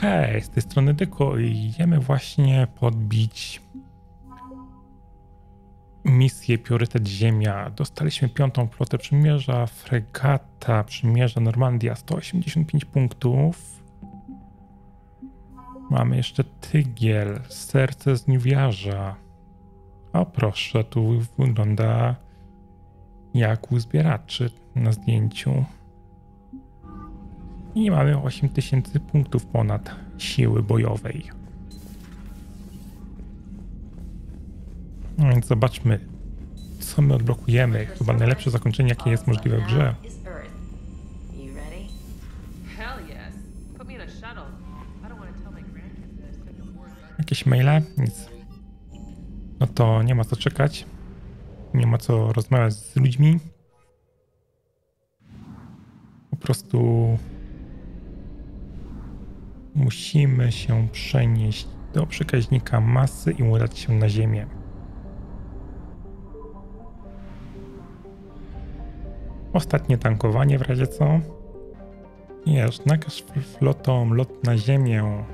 Hej, z tej strony Dyku, idziemy właśnie podbić misję Priorytet Ziemia. Dostaliśmy 5. flotę Przymierza Fregata, Przymierza Normandia, 185 punktów. Mamy jeszcze Tygiel, serce z Niuwiarza. O proszę, tu wygląda jak u zbieraczy na zdjęciu. I mamy 8000 punktów ponad siły bojowej. No więc zobaczmy, co my odblokujemy. Chyba najlepsze zakończenie, jakie jest możliwe w grze. Jakieś maile? Nic. No to nie ma co czekać. Nie ma co rozmawiać z ludźmi. Po prostu musimy się przenieść do przekaźnika masy i udać się na Ziemię. Ostatnie tankowanie w razie co. Jest nakaż flotą lot na Ziemię.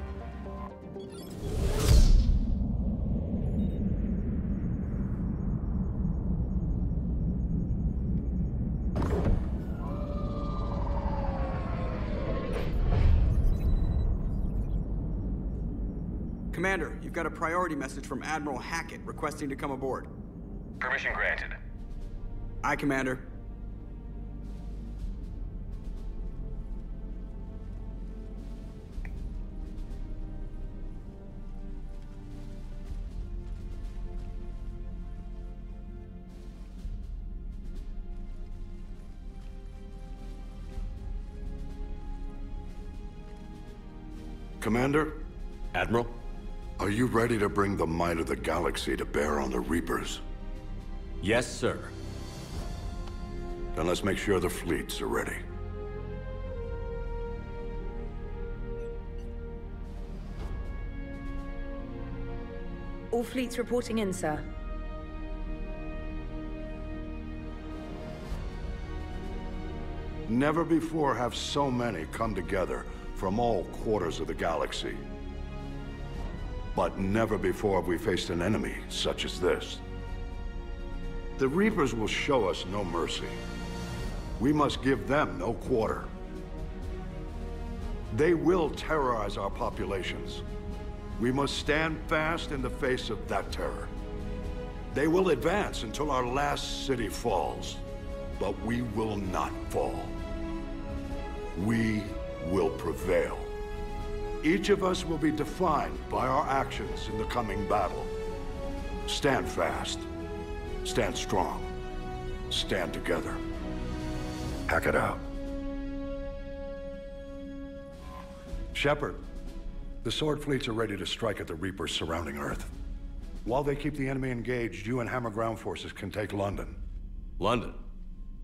Commander, you've got a priority message from Admiral Hackett requesting to come aboard. Permission granted. Aye, Commander. Commander? Admiral? Are you ready to bring the might of the galaxy to bear on the Reapers? Yes, sir. Then let's make sure the fleets are ready. All fleets reporting in, sir. Never before have so many come together from all quarters of the galaxy. But never before have we faced an enemy such as this. The Reapers will show us no mercy. We must give them no quarter. They will terrorize our populations. We must stand fast in the face of that terror. They will advance until our last city falls, but we will not fall. We will prevail. Each of us will be defined by our actions in the coming battle. Stand fast. Stand strong. Stand together. Hack it out. Shepard, the Sword Fleets are ready to strike at the Reapers surrounding Earth. While they keep the enemy engaged, you and Hammer ground forces can take London. London?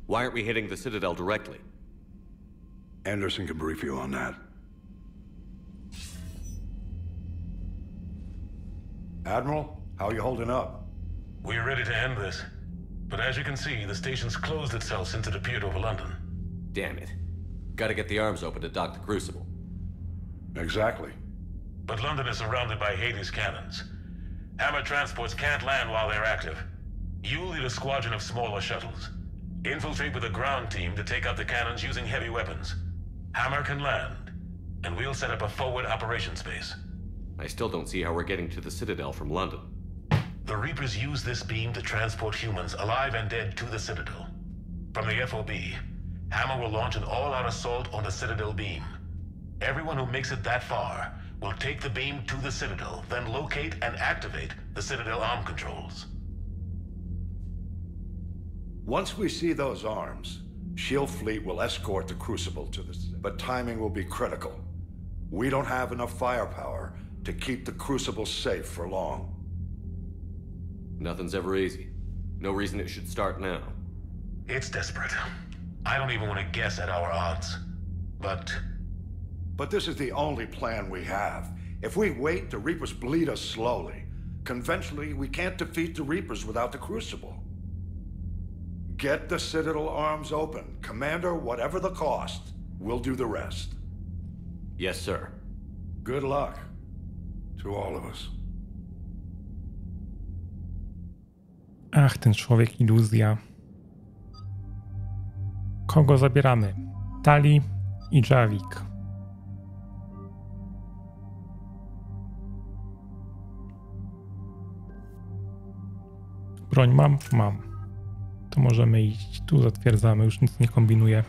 Why aren't we hitting the Citadel directly? Anderson can brief you on that. Admiral, how are you holding up? We are ready to end this. But as you can see, the station's closed itself since it appeared over London. Damn it. Gotta get the arms open to dock the Crucible. Exactly. But London is surrounded by Hades cannons. Hammer transports can't land while they're active. You lead a squadron of smaller shuttles. Infiltrate with a ground team to take out the cannons using heavy weapons. Hammer can land, and we'll set up a forward operations base. I still don't see how we're getting to the Citadel from London. The Reapers use this beam to transport humans, alive and dead, to the Citadel. From the FOB, Hammer will launch an all-out assault on the Citadel beam. Everyone who makes it that far will take the beam to the Citadel, then locate and activate the Citadel arm controls. Once we see those arms, Shield Fleet will escort the Crucible to the Citadel. But timing will be critical. We don't have enough firepower to keep the Crucible safe for long. Nothing's ever easy. No reason it should start now. It's desperate. I don't even want to guess at our odds. But this is the only plan we have. If we wait, the Reapers bleed us slowly. Conventionally, we can't defeat the Reapers without the Crucible. Get the Citadel arms open. Commander, whatever the cost, we'll do the rest. Yes, sir. Good luck to all of us. Ach, ten człowiek iluzja. Kogo zabieramy? Tali i Javik. Broń mam? Mam. To możemy iść. Tu zatwierdzamy, już nic nie kombinuję.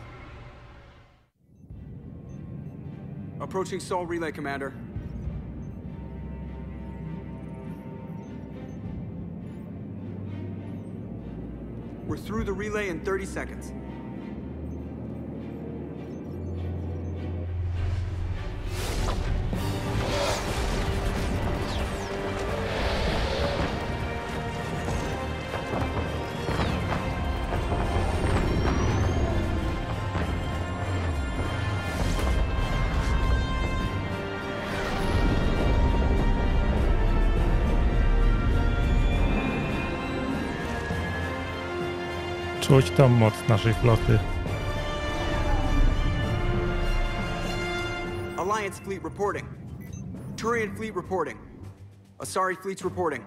Approaching Sol Relay, Commander. We're through the relay in 30 seconds. Czuć tą moc naszej floty. Alliance Fleet reporting. Turian Fleet reporting. Asari Fleet's reporting.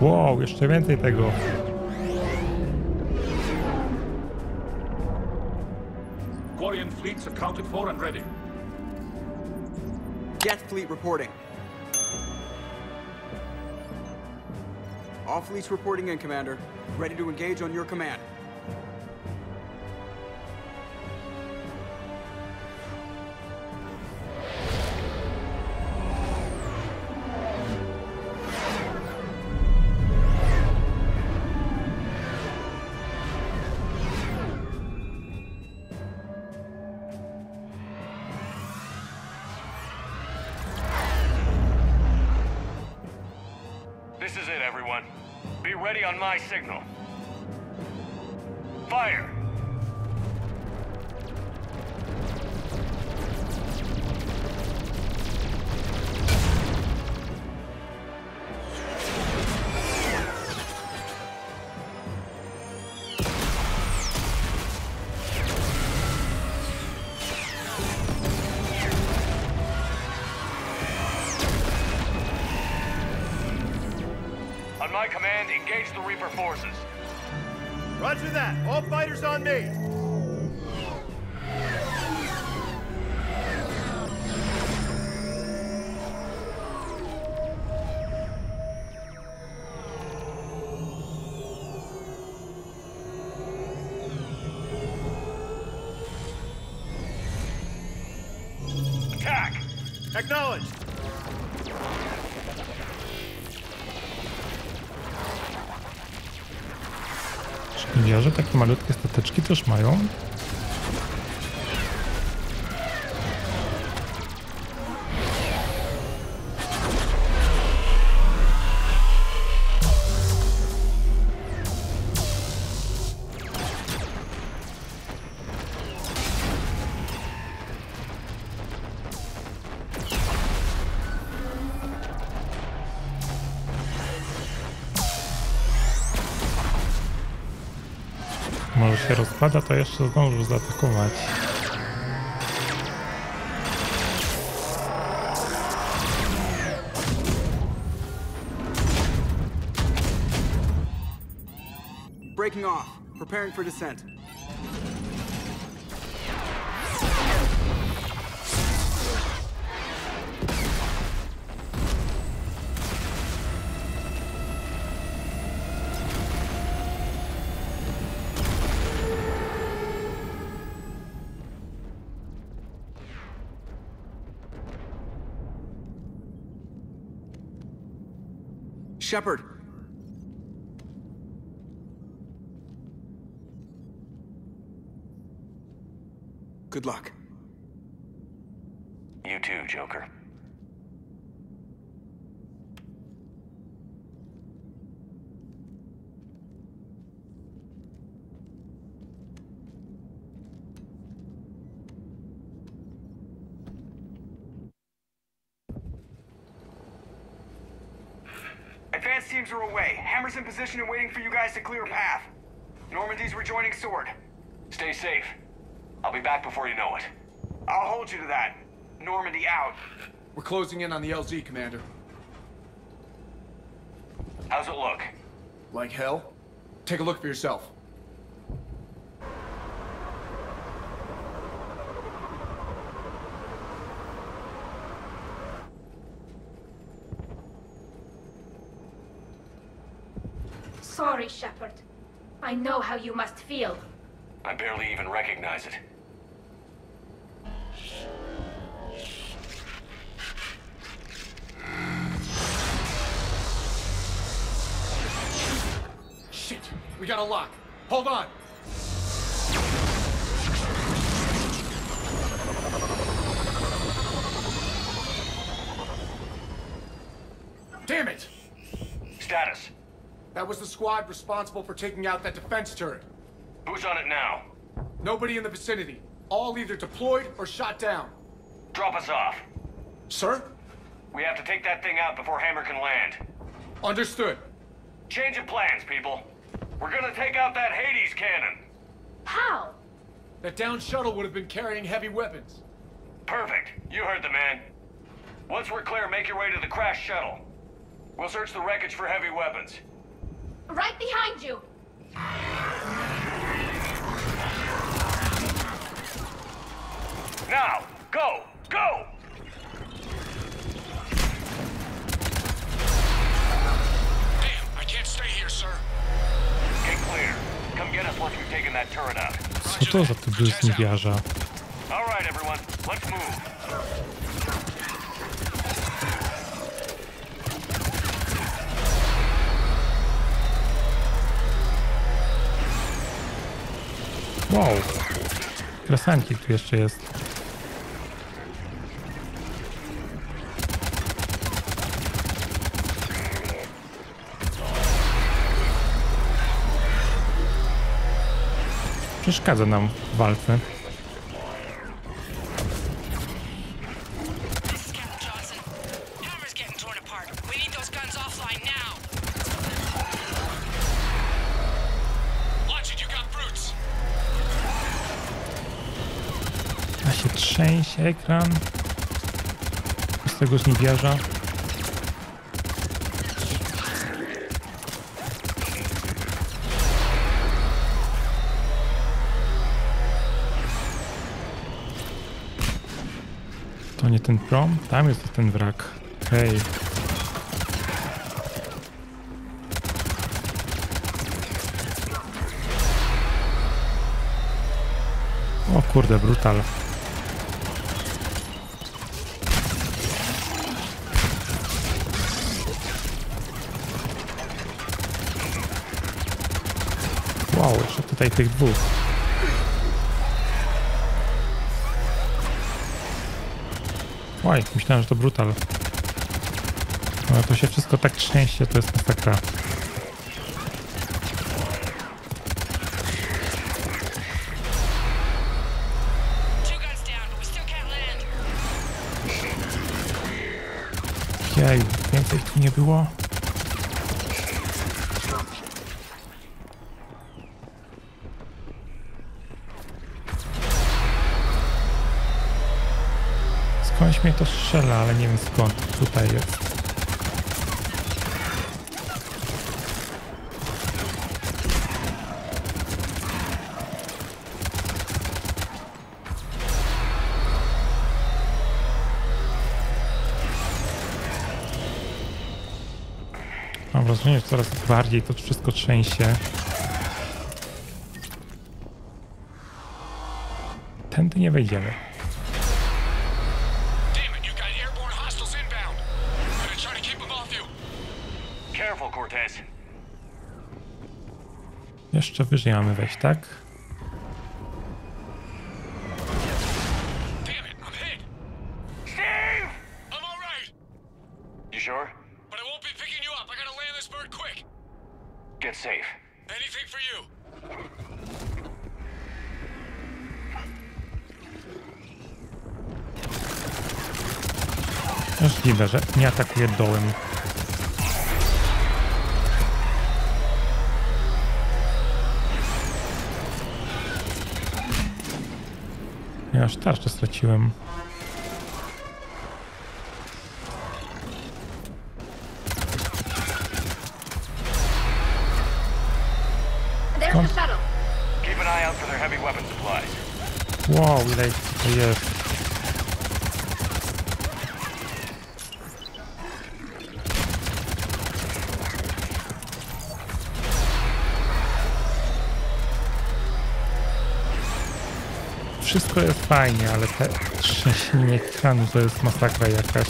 Wow, jeszcze więcej tego. Quarian Fleet's accounted for and ready. Jet Fleet reporting. All fleets reporting in, Commander. Ready to engage on your command. Signal. Fire. On my command, engage the Reaper forces. Roger that. All fighters on me. Attack! Acknowledged. Że takie malutkie stateczki też mają. Pada, to jeszcze zdążył zaatakować. Breaking off, preparing for descent. Shepard. Good luck. You too, Joker. Teams are away. Hammer's in position and waiting for you guys to clear a path. Normandy's rejoining Sword. Stay safe. I'll be back before you know it. I'll hold you to that. Normandy out. We're closing in on the LZ, Commander. How's it look? Like hell? Take a look for yourself. Sorry, Shepard. I know how you must feel. I barely even recognize it. Shit! We got a lock. Hold on! Damn it! Status. That was the squad responsible for taking out that defense turret. Who's on it now? Nobody in the vicinity. All either deployed or shot down. Drop us off. Sir? We have to take that thing out before Hammer can land. Understood. Change of plans, people. We're gonna take out that Hades cannon. How? That downed shuttle would have been carrying heavy weapons. Perfect. You heard the man. Once we're clear, make your way to the crash shuttle. We'll search the wreckage for heavy weapons. Right behind you! Now! Go! Go! Damn! I can't stay here, sir! Get clear. Come get us once we've taken that turret out. Co to za typ jest Niuwiarza? Alright, everyone. Let's move. Wow, kresanki tu jeszcze jest. Przeszkadza nam w walce. Ekran z tego Niuwiarza. To nie ten prom? Tam jest ten wrak. Hej. O kurde, brutal. Wow, jeszcze tutaj tych dwóch. Oj, myślałem, że to brutal. No to się wszystko tak trzęsie, to jest masakra. Jej, więcej tu nie było. Skądś mnie to strzela, ale nie wiem skąd. Tutaj jest. Mam wrażenie, że coraz bardziej to wszystko trzęsie. Tędy nie wejdziemy. Jeszcze wyżej mamy wejść, tak? Możliwe, że nie atakuje dołem. Ja aż tarczę straciłem. Wow, ile to jest. Wszystko jest fajnie, ale te trzęsienie ekranu to jest masakra jakaś.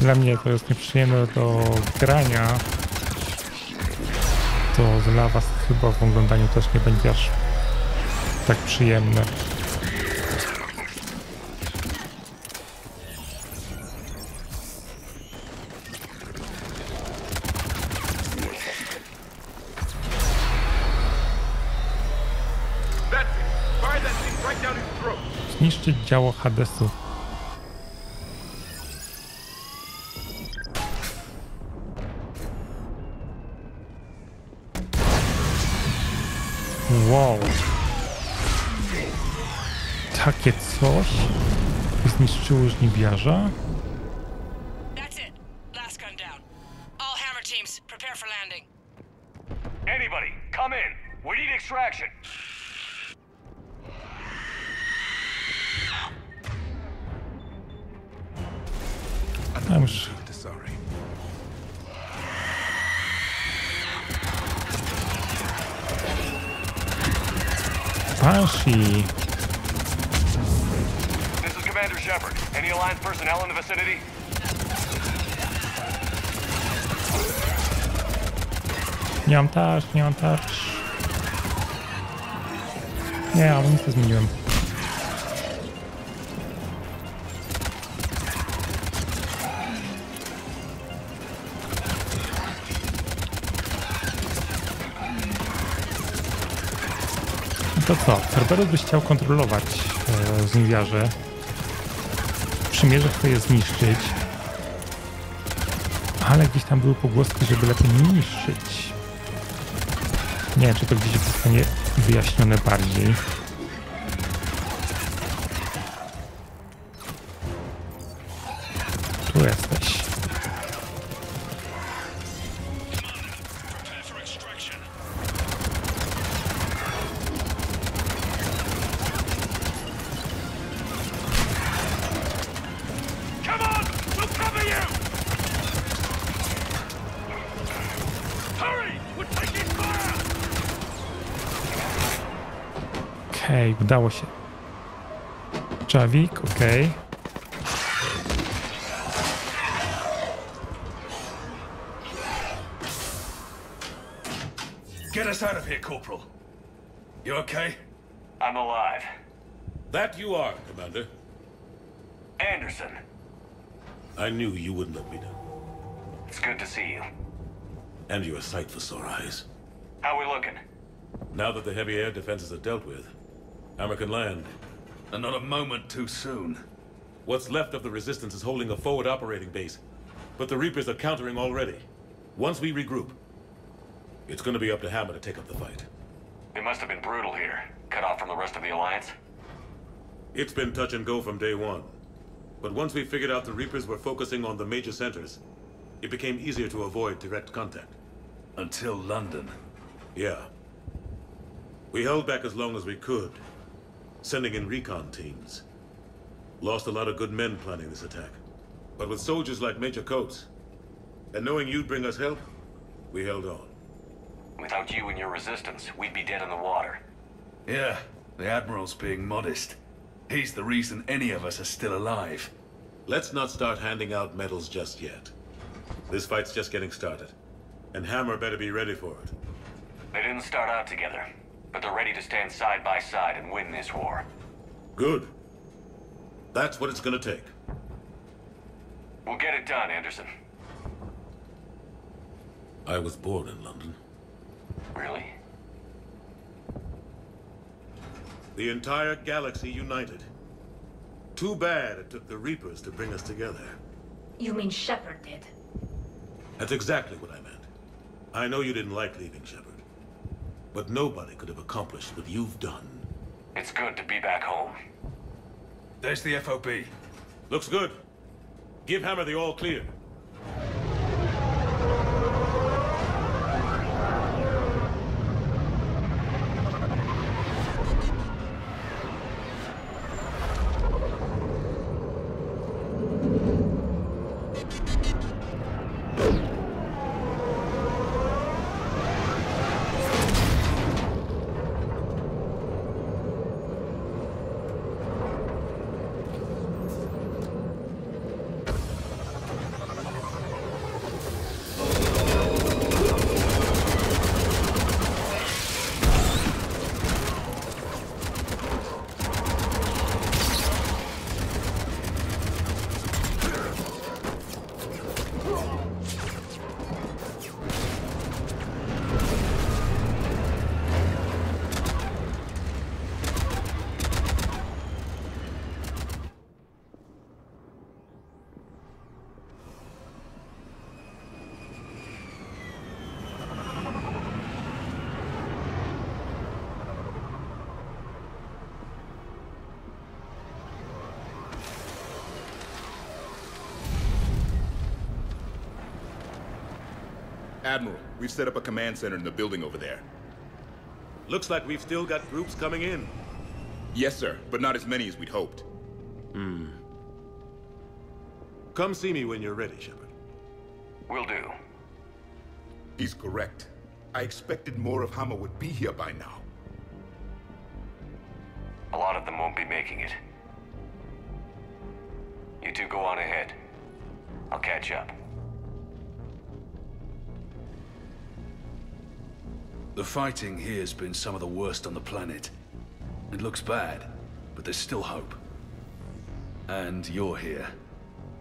Dla mnie to jest nieprzyjemne do grania. To dla was chyba w oglądaniu też nie będzie aż tak przyjemne. Zniszczyć działo Hadesu. Wow. Takie coś zniszczyło żniwiarza? That's it. Last gun down. All Hammer teams, prepare for landing. Anybody, come in. We need extraction. I'm sorry. Banshee. This is Commander Shepard. Any Alliance personnel in the vicinity? Nie mam tarcz, nie mam tarcz. Nie, ale nic nie zmieniłem. To co? Cerberus byś chciał kontrolować żniwiarzy. Przymierze chce je zniszczyć. Ale gdzieś tam były pogłoski, żeby lepiej nie niszczyć. Nie wiem, czy to gdzieś zostanie wyjaśnione bardziej. Tu jesteś. Udało się. Javik, okej. Get us out of here, Corporal. You okay? I'm alive. That you are, Commander. Anderson. I knew you wouldn't let me down. It's good to see you. And you're a sight for sore eyes. How we looking? Now that the heavy air defenses are dealt with, Hammer can land. And not a moment too soon. What's left of the Resistance is holding a forward operating base. But the Reapers are countering already. Once we regroup, it's gonna be up to Hammer to take up the fight. It must have been brutal here, cut off from the rest of the Alliance. It's been touch and go from day one. But once we figured out the Reapers were focusing on the major centers, it became easier to avoid direct contact. Until London. Yeah. We held back as long as we could. Sending in recon teams. Lost a lot of good men planning this attack. But with soldiers like Major Coates, and knowing you'd bring us help, we held on. Without you and your resistance, we'd be dead in the water. Yeah, the Admiral's being modest. He's the reason any of us are still alive. Let's not start handing out medals just yet. This fight's just getting started. And Hammer better be ready for it. They didn't start out together. But they're ready to stand side by side and win this war. Good. That's what it's gonna take. We'll get it done, Anderson. I was born in London. Really? The entire galaxy united. Too bad it took the Reapers to bring us together. You mean Shepard did? That's exactly what I meant. I know you didn't like leaving Shepard. But nobody could have accomplished what you've done It's good to be back home. There's the FOB. Looks good. Give Hammer the all clear. Admiral, we've set up a command center in the building over there. Looks like we've still got groups coming in. Yes, sir, but not as many as we'd hoped. Hmm. Come see me when you're ready, Shepard. Will do. He's correct. I expected more of Hammer would be here by now. A lot of them won't be making it. You two go on ahead. I'll catch up. The fighting here's been some of the worst on the planet. It looks bad, but there's still hope. And you're here.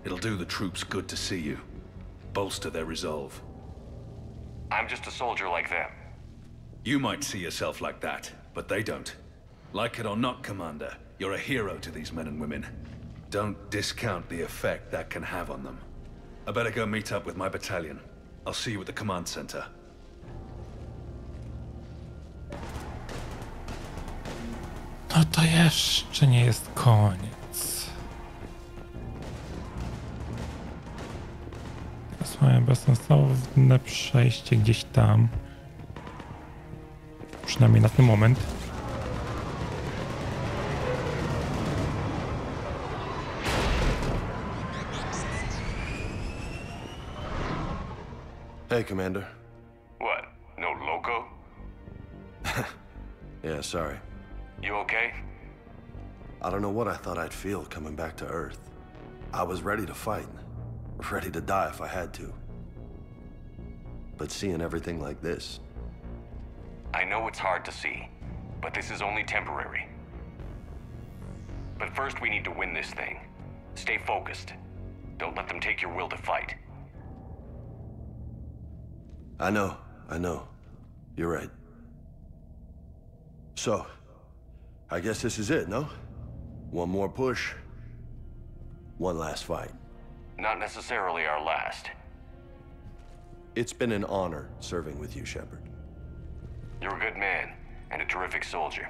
It'll do the troops good to see you. Bolster their resolve. I'm just a soldier like them. You might see yourself like that, but they don't. Like it or not, Commander, you're a hero to these men and women. Don't discount the effect that can have on them. I better go meet up with my battalion. I'll see you at the command center. No to jeszcze nie jest koniec. Teraz mamy bezsensowne przejście gdzieś tam. Przynajmniej na ten moment. Hey, Commander. What? No loco? Yeah, sorry. You okay? I don't know what I thought I'd feel coming back to Earth. I was ready to fight, ready to die if I had to. But seeing everything like this... I know it's hard to see, but this is only temporary. But first we need to win this thing. Stay focused. Don't let them take your will to fight. I know. You're right. So... I guess this is it, no? One more push, one last fight. Not necessarily our last. It's been an honor serving with you, Shepard. You're a good man and a terrific soldier.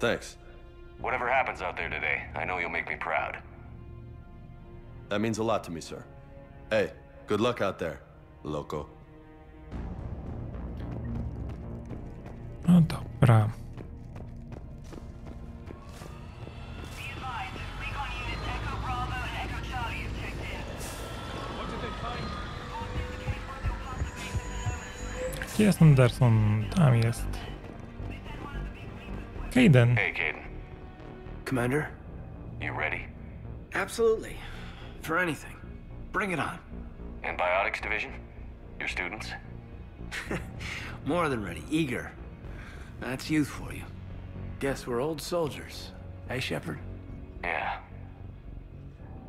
Thanks. Whatever happens out there today, I know you'll make me proud. That means a lot to me, sir. Hey, good luck out there, loco. No dobra. Gdzie jest Anderson? Tam jest. Kaidan. Hey, Kaidan. Commander? You ready? Absolutely. For anything. Bring it on. Antibiotics division? Your students? More than ready. Eager. That's youth for you. Guess we're old soldiers, eh, Shepard? Yeah.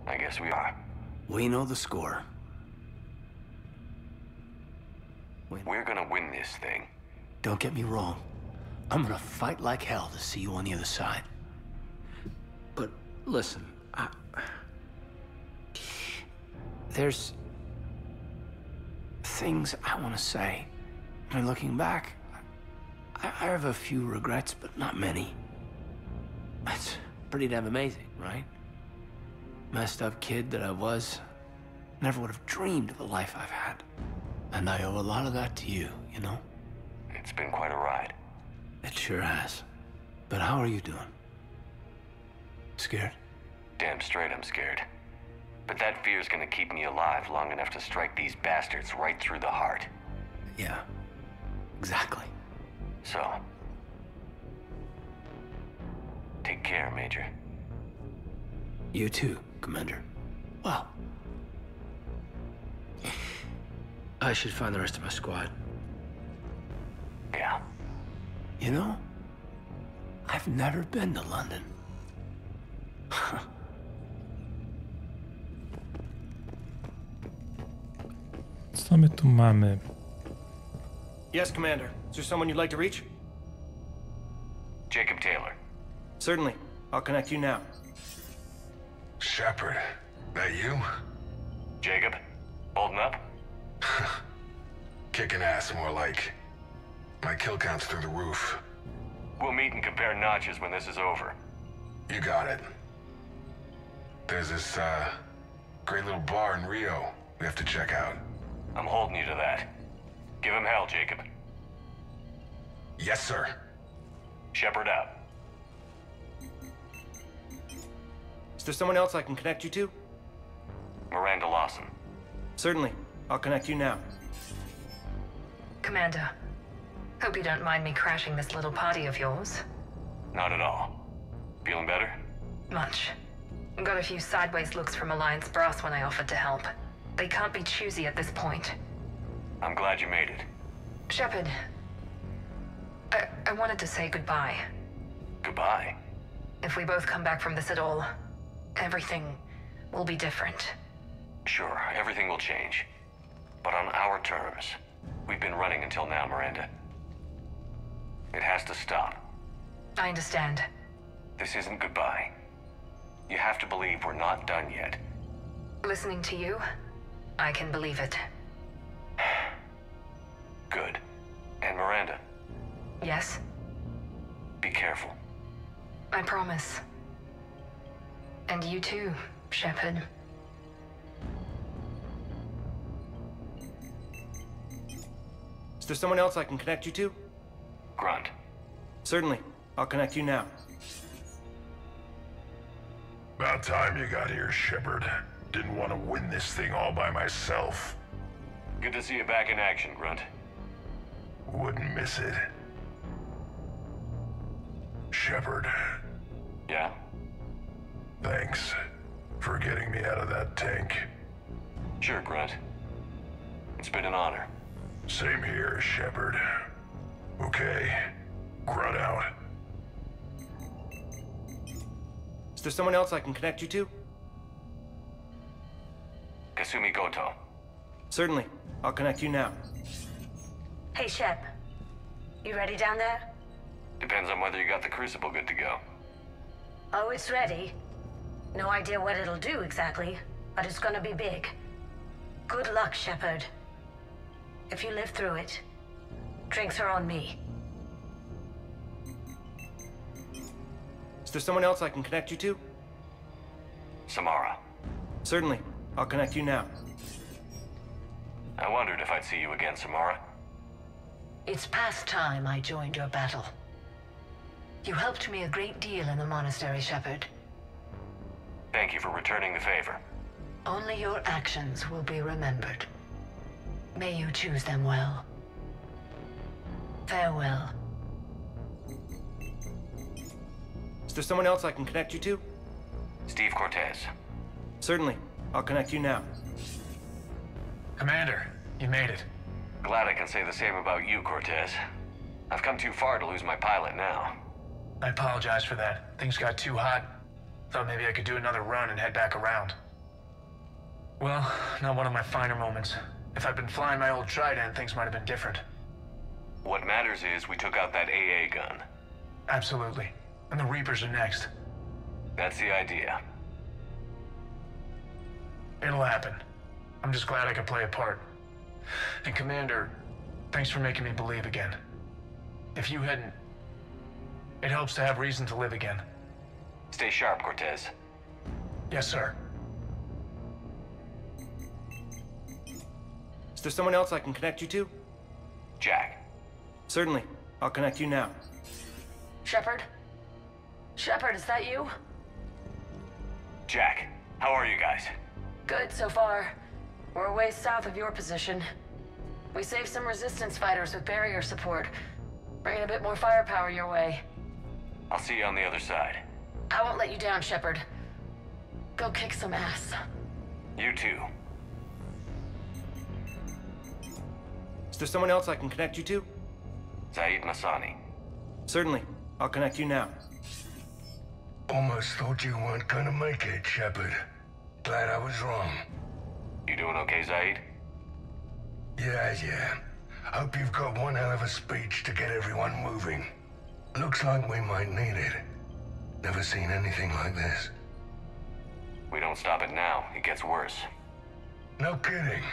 I guess we are. We know the score. We're gonna win this thing. Don't get me wrong. I'm gonna fight like hell to see you on the other side. But listen, there's... things I want to say. I mean, looking back... I have a few regrets, but not many. That's pretty damn amazing, right? Messed up kid that I was, never would have dreamed of the life I've had. And I owe a lot of that to you, you know? It's been quite a ride. It sure has. But how are you doing? Scared? Damn straight I'm scared. But that fear's gonna keep me alive long enough to strike these bastards right through the heart. Yeah, exactly. So, take care, Major. You too, Commander. Well, I should find the rest of my squad. Yeah. You know, I've never been to London. Co my tu mamy? Yes, Commander. Is there someone you'd like to reach? Jacob Taylor. Certainly. I'll connect you now. Shepard, that you? Jacob, holding up? Kicking ass, more like. My kill count's through the roof. We'll meet and compare notches when this is over. You got it. There's this, great little bar in Rio we have to check out. I'm holding you to that. Give him hell, Jacob. Yes, sir. Shepard out. Is there someone else I can connect you to? Miranda Lawson. Certainly. I'll connect you now. Commander, hope you don't mind me crashing this little party of yours. Not at all. Feeling better? Much. Got a few sideways looks from Alliance brass when I offered to help. They can't be choosy at this point. I'm glad you made it. Shepard, I wanted to say goodbye. Goodbye? If we both come back from this at all, everything will be different. Sure, everything will change. But on our terms. We've been running until now, Miranda. It has to stop. I understand. This isn't goodbye. You have to believe we're not done yet. Listening to you? I can believe it. Good. And Miranda? Yes? Be careful. I promise. And you too, Shepard. Is there someone else I can connect you to? Grunt. Certainly. I'll connect you now. About time you got here, Shepard. Didn't want to win this thing all by myself. Good to see you back in action, Grunt. Wouldn't miss it. Shepard. Yeah? Thanks for getting me out of that tank. Sure, Grunt. It's been an honor. Same here, Shepard. Okay. Grunt out. Is there someone else I can connect you to? Kasumi Goto. Certainly. I'll connect you now. Hey, Shep. You ready down there? Depends on whether you got the Crucible good to go. Oh, it's ready. No idea what it'll do exactly, but it's gonna be big. Good luck, Shepard. If you live through it, drinks are on me. Is there someone else I can connect you to? Samara. Certainly. I'll connect you now. I wondered if I'd see you again, Samara. It's past time I joined your battle. You helped me a great deal in the monastery, Shepard. Thank you for returning the favor. Only your actions will be remembered. May you choose them well. Farewell. Is there someone else I can connect you to? Steve Cortez. Certainly. I'll connect you now. Commander, you made it. Glad I can say the same about you, Cortez. I've come too far to lose my pilot now. I apologize for that. Things got too hot. Thought maybe I could do another run and head back around. Well, not one of my finer moments. If I'd been flying my old Trident, things might have been different. What matters is we took out that AA gun. Absolutely. And the Reapers are next. That's the idea. It'll happen. I'm just glad I could play a part. And Commander, thanks for making me believe again. If you hadn't, it helps to have reason to live again. Stay sharp, Cortez. Yes, sir. Is there someone else I can connect you to? Jack. Certainly. I'll connect you now. Shepard? Shepard, is that you? Jack, how are you guys? Good so far. We're way south of your position. We saved some resistance fighters with barrier support. Bringing a bit more firepower your way. I'll see you on the other side. I won't let you down, Shepard. Go kick some ass. You too. Is there someone else I can connect you to? Zaid Masani. Certainly. I'll connect you now. Almost thought you weren't gonna make it, Shepard. Glad I was wrong. You doing okay, Zaid? Yeah. Hope you've got one hell of a speech to get everyone moving. Looks like we might need it. Never seen anything like this. We don't stop it now. It gets worse. No kidding.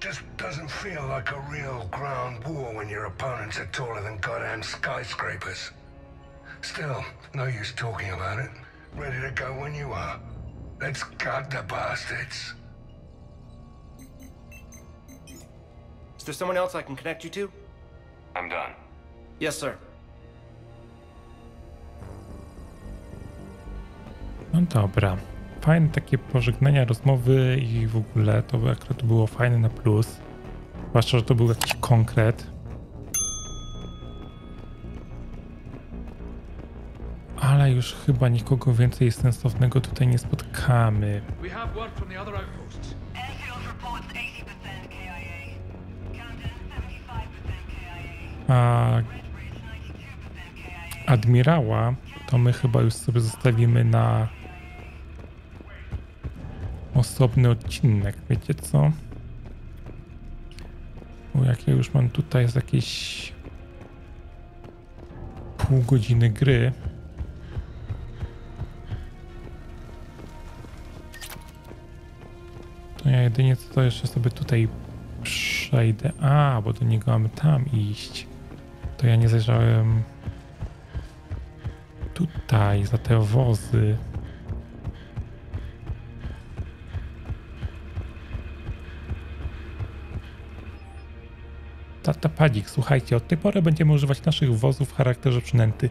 Just doesn't feel like a real ground war when your opponents are taller than goddamn skyscrapers. Still, no use talking about it. Ready to go when you are. Let's gut the bastards. Is there someone else I can connect you to? I'm done. Yes, sir. No dobra. Fajne takie pożegnania, rozmowy i w ogóle to akurat było fajne na plus. Zwłaszcza, że to był jakiś konkret. Ale już chyba nikogo więcej sensownego tutaj nie spotkamy. A admirała to my chyba już sobie zostawimy na osobny odcinek, wiecie co? Bo jak ja już mam tutaj z jakieś pół godziny gry. To ja jedynie co to jeszcze sobie tutaj przejdę. A, bo do niego mamy tam iść. To ja nie zajrzałem tutaj za te wozy. Tatapadzik, słuchajcie, od tej pory będziemy używać naszych wozów w charakterze przynęty.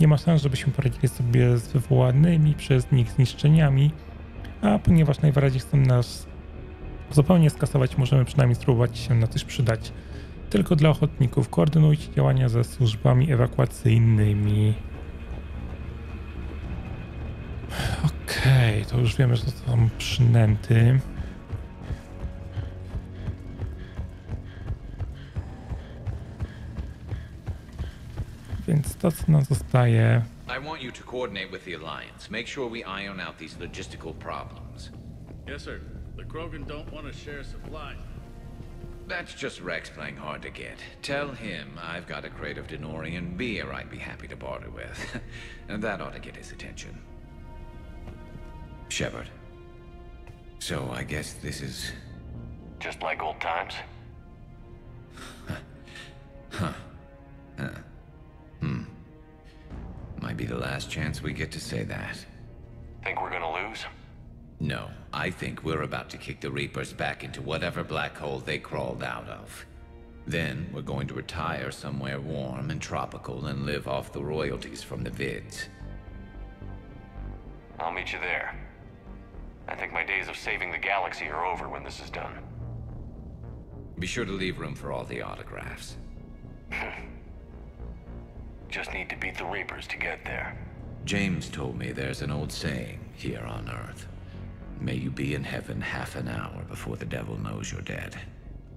Nie ma szans, żebyśmy poradzili sobie z wywołanymi przez nich zniszczeniami, a ponieważ najwyraźniej chcą nas zupełnie skasować, możemy przynajmniej spróbować się na coś przydać. Tylko dla ochotników koordynujcie działania ze służbami ewakuacyjnymi. Okej, to już wiemy, że to są przynęty. Więc to, co nam zostaje... I want you to coordinate with the Alliance. Make sure we iron out these logistical problems. Yes, sir. The Krogan don't want to share supplies. That's just Rex playing hard to get. Tell him I've got a crate of Denorian beer I'd be happy to barter with. And that ought to get his attention. Shepard. So I guess this is... just like old times? Might be the last chance we get to say that. Think we're gonna lose? No, I think we're about to kick the Reapers back into whatever black hole they crawled out of. Then we're going to retire somewhere warm and tropical and live off the royalties from the vids. I'll meet you there. I think my days of saving the galaxy are over when this is done. Be sure to leave room for all the autographs. Just need to beat the Reapers to get there. James told me there's an old saying here on Earth. May you be in heaven half an hour before the devil knows you're dead.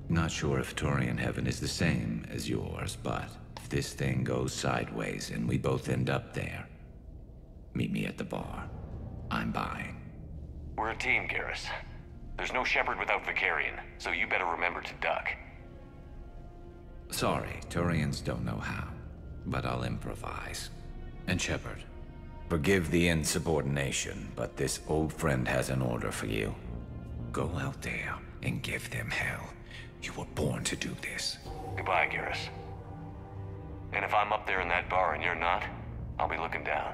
Not sure if Turian heaven is the same as yours, but if this thing goes sideways and we both end up there, meet me at the bar. I'm buying. We're a team, Garrus. There's no Shepard without Vicarian, so you better remember to duck. Sorry, Turians don't know how, but I'll improvise. And Shepard. Forgive the insubordination, but this old friend has an order for you. Go out there and give them hell. You were born to do this. Goodbye, Garrus. And if I'm up there in that bar and you're not, I'll be looking down.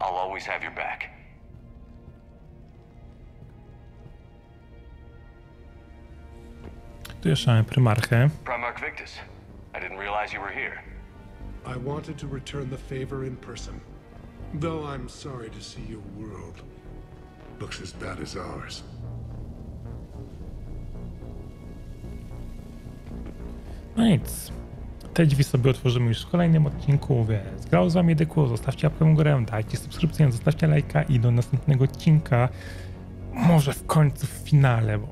I'll always have your back. Tu jeszcze mamy Primarchę. Primarch Victus, I didn't realize you were here. I wanted to return the favor in person, though I'm sorry to see your world looks as bad as ours. No nic. Te drzwi sobie otworzymy już w kolejnym odcinku, więc grał z wami Dyku, zostawcie łapkę w górę, dajcie subskrypcję, zostawcie lajka i do następnego odcinka, może w końcu w finale, bo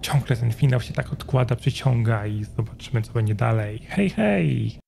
ciągle ten finał się tak odkłada, przyciąga i zobaczymy co będzie dalej. Hej, hej!